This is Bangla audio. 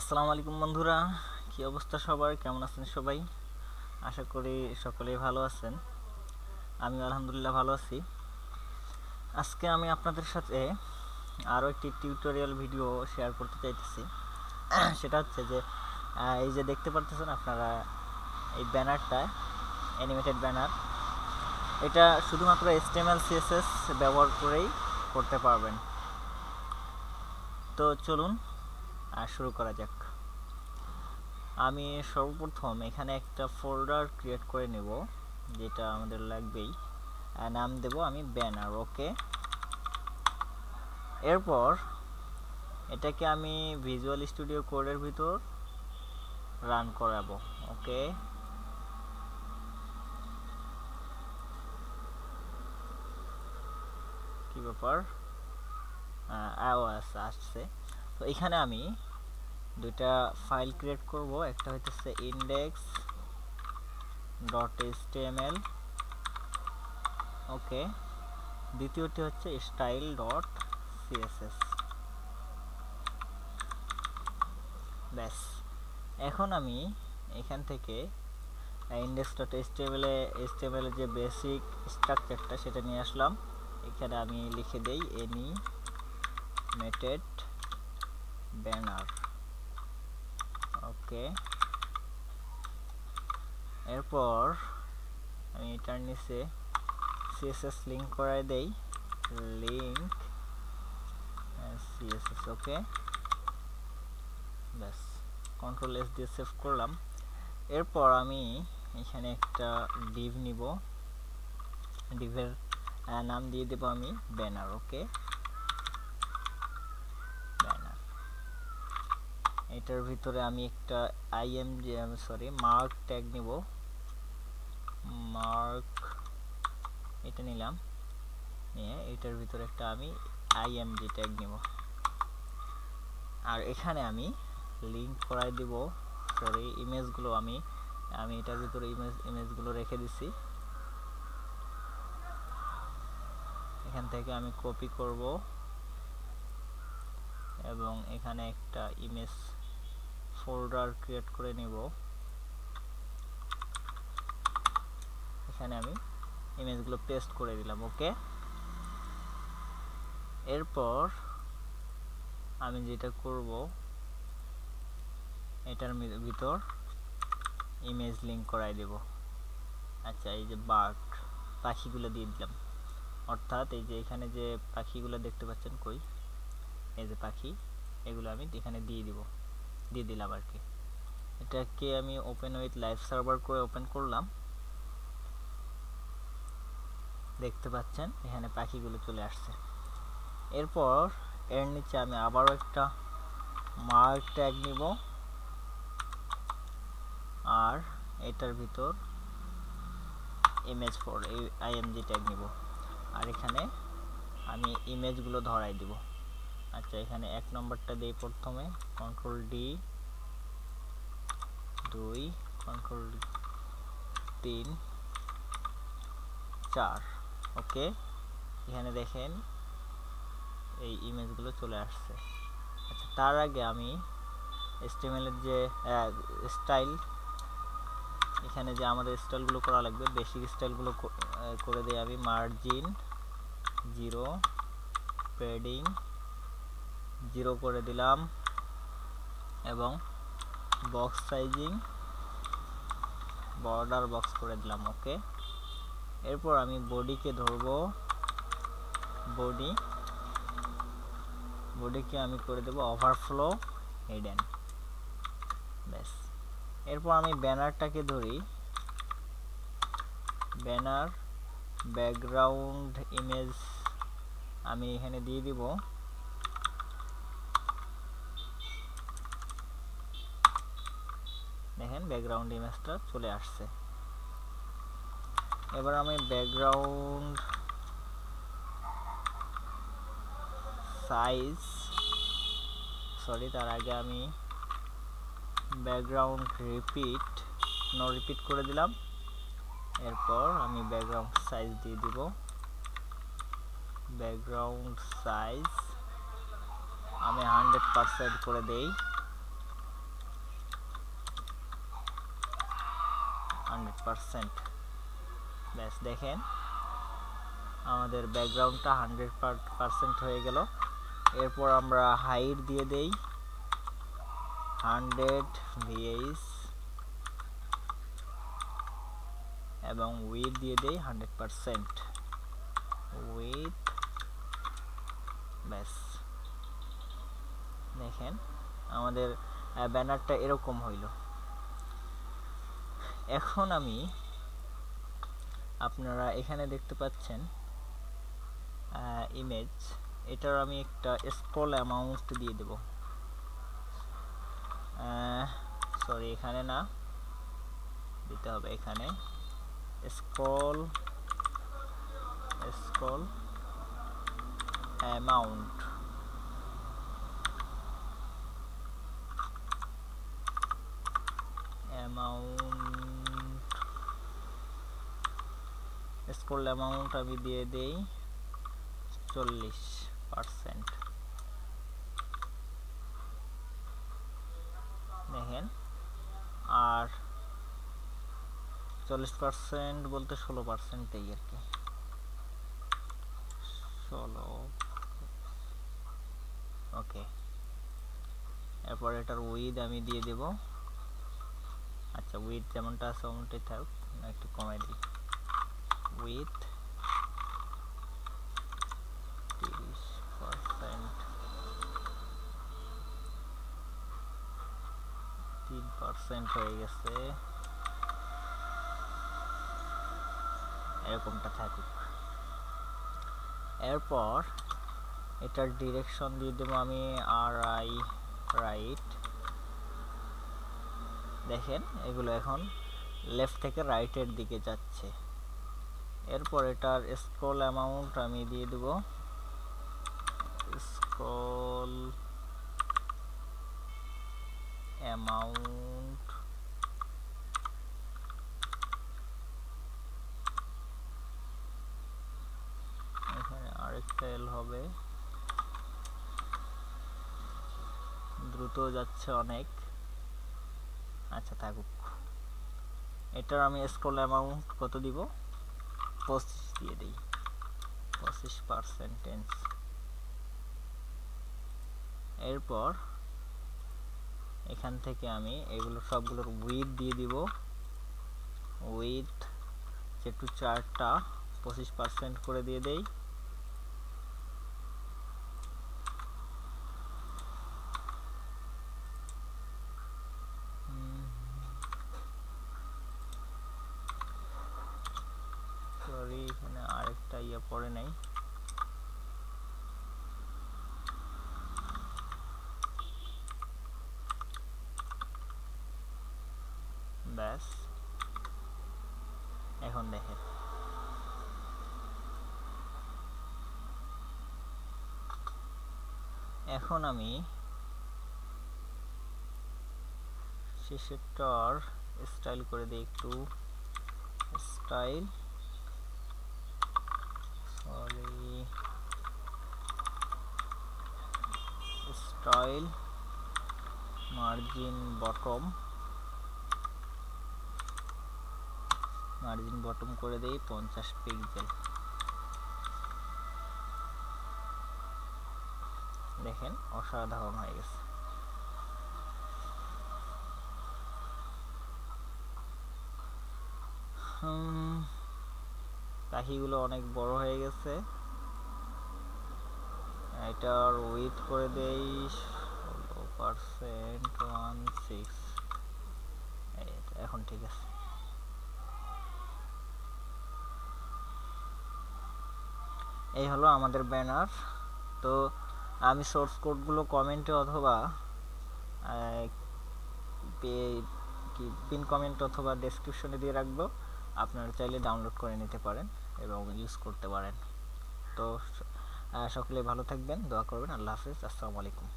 আসসালামু আলাইকুম বন্ধুরা, কি অবস্থা সবার? কেমন আছেন সবাই? আশা করি সকলেই ভালো আছেন। আমি আলহামদুলিল্লাহ ভালো আছি। আজকে আমি আপনাদের সাথে আরও একটি টিউটোরিয়াল ভিডিও শেয়ার করতে চাইতেছি। সেটা হচ্ছে যে এই যে দেখতে পারতেছেন আপনারা এই ব্যানারটা, অ্যানিমেটেড ব্যানার, এটা শুধুমাত্র HTML CSS ব্যবহার করেই করতে পারবেন। তো চলুন আর শুরু করা যাক। আমি সর্বপ্রথম এখানে একটা ফোল্ডার ক্রিয়েট করে নেব, যেটা আমাদের লাগবেই। নাম দেব আমি ব্যানার, ওকে। এরপর এটাকে আমি ভিজুয়াল স্টুডিও কোডের ভিতর রান করাবো, ওকে। কি ব্যাপার, আওয়াজ আসছে। তো এখানে আমি দুইটা ফাইল ক্রিয়েট করব, একটা হচ্ছে index.html, ওকে, দ্বিতীয়টি হচ্ছে style.css। ব্যাস, এখন আমি এখান থেকে index.html এর যে বেসিক স্ট্রাকচারটা সেটা নিয়ে আসলাম। এখানে আমি লিখে দেই অ্যানিমেটেড ব্যানার, ওকে। এরপর আমি এটার নিচে CSS লিঙ্ক করায় দেই, লিঙ্ক CSS, ওকে। ব্যাস, Ctrl+S দিয়ে সেভ করলাম। এরপর আমি এখানে একটা ডিভ নিব, ডিভের নাম দিয়ে দেব আমি ব্যানার, ওকে। এটার ভিতরে আমি একটা মার্ক ট্যাগ নিব, মার্ক এটা নিলাম, নিয়ে এটার ভিতরে একটা আমি img ট্যাগ নিব। আর এখানে আমি লিঙ্ক করাই দিব, ইমেজগুলো আমি এটার ভিতরে ইমেজগুলো রেখে দিছি। এখান থেকে আমি কপি করব এবং এখানে একটা ইমেজ ফোল্ডার ক্রিয়েট করে নিব। এখানে আমি ইমেজগুলো পেস্ট করে দিলাম, ওকে। এরপর আমি যেটা করব, এটার ভিতর ইমেজ লিঙ্ক করাই দেব। আচ্ছা, এই যে বার্ড, পাখিগুলো দিয়ে দিলাম, অর্থাৎ এই যে এখানে যে পাখিগুলো দেখতে পাচ্ছেন, কই এই যে পাখি, এগুলো আমি এখানে দিয়ে দিলাম আর কি। এটাকে আমি ওপেন উইথ লাইভ সার্ভার করে ওপেন করলাম, দেখতে পাচ্ছেন এখানে পাখিগুলো চলে আসছে। এরপর এর নিচে আমি আবারও একটা মার্ক ট্যাগ নিব, আর এটার ভিতর ইমেজ ফর img ট্যাগ নিব, আর এখানে আমি ইমেজগুলো ধরাই দিব। আচ্ছা, এখানে 1 নম্বরটা দেই প্রথমে, Ctrl+D, 2, Ctrl+3, 4, ওকে। এখানে দেখেন এই ইমেজগুলো চলে আসছে। আচ্ছা, তার আগে আমি HTML এর যে স্টাইল, এখানে যে আমাদের স্টাইলগুলো করা লাগবে, বেসিক স্টাইলগুলো করে দেই আমি, মার্জিন 0, প্যাডিং 0 করে দিলাম, এবং বক্স সাইজিং, বর্ডার বক্স করে দিলাম, ওকে। এরপর আমি বডিকে ধরব, বডিকে আমি করে দেব ওভারফ্লো হিডেন। ব্যাস, এরপর আমি ব্যানারটাকে ধরি, ব্যানার ব্যাকগ্রাউন্ড ইমেজ আমি এখানে দিয়ে দিব, দেখেন ব্যাকগ্রাউন্ড ইমেজটা চলে আসছে। এবার আমি ব্যাকগ্রাউন্ড সাইজ, তার আগে আমি ব্যাকগ্রাউন্ড রিপিট করে দিলাম। এরপর আমি ব্যাকগ্রাউন্ড সাইজ দিয়ে দিব, ব্যাকগ্রাউন্ড সাইজ আমি 100% করে দেই, 100%। ব্যাস দেখেন আমাদের ব্যাকগ্রাউন্ডটা 100% হয়ে গেল। এরপর আমরা হাইট দিয়ে দেই 100 VH এবং উইডথ দিয়ে দেই 100% উইডথ। ব্যাস দেখেন আমাদের ব্যানারটা এরকম হইল। এখন আমি আপনারা এখানে দেখতে পাচ্ছেন ইমেজ, এটার আমি একটা স্ক্রল অ্যামাউন্ট দিয়ে দেব, সরি এখানে না, দিতে হবে এখানে স্ক্রল অ্যামাউন্ট। স্ক্রল অ্যামাউন্ট আমি দিয়ে দেই 40%। দেখেন আর 40% বলতে 16%ই আর কি, 16। ওকে, এরপর এটার উইডথ আমি দিয়ে দেব, আচ্ছা উইডথ যেমনটা আছে ওমনটাই থাক, না একটু কমাই দিই with 3% হয়ে গেছে, এরকমটা থাকুক। এরপর এটার ডিরেকশন দিয়ে দেবো আমি RI রাইট। দেখেন এগুলো এখন লেফট থেকে রাইটের দিকে যাচ্ছে। এরপর এটার স্ক্রল অ্যামাউন্ট আমি দিয়ে দেব স্ক্রল অ্যামাউন্ট 1L হবে, দ্রুত যাচ্ছে অনেক, আচ্ছা থাকুক। এটার আমি স্ক্রল অ্যামাউন্ট কত দিব, 25 দিয়ে দিই, 25%। এরপর এখান থেকে আমি এগুলো সবগুলোর উইডথ দিয়ে দিব, উইডথ যেটু চারটা 25% করে দিয়ে দেই। পরে নাই, ব্যাস এখন দেখেন এখন আমি শেষেরটার স্টাইল করে দিই একটু, স্টাইল স্টাইল মার্জিন বটম করে দেই 50 পিক্সেল। দেখেন অসাধারণ হয়ে গেছে। পাখিগুলো অনেক বড় হয়ে গেছে। এটার উইডথ করে দেই 16%, 16, এখন ঠিক আছে। এই হলো আমাদের ব্যানার। তো আমি সোর্স কোডগুলো কমেন্টে অথবা পিন কমেন্ট অথবা ডেসক্রিপশনে দিয়ে রাখবো, আপনারা চাইলে ডাউনলোড করে নিতে পারেন এবং ইউজ করতে পারেন। তো সকলে ভালো থাকবেন, দোয়া করবেন। আল্লাহ হাফেজ, আসসালামু আলাইকুম।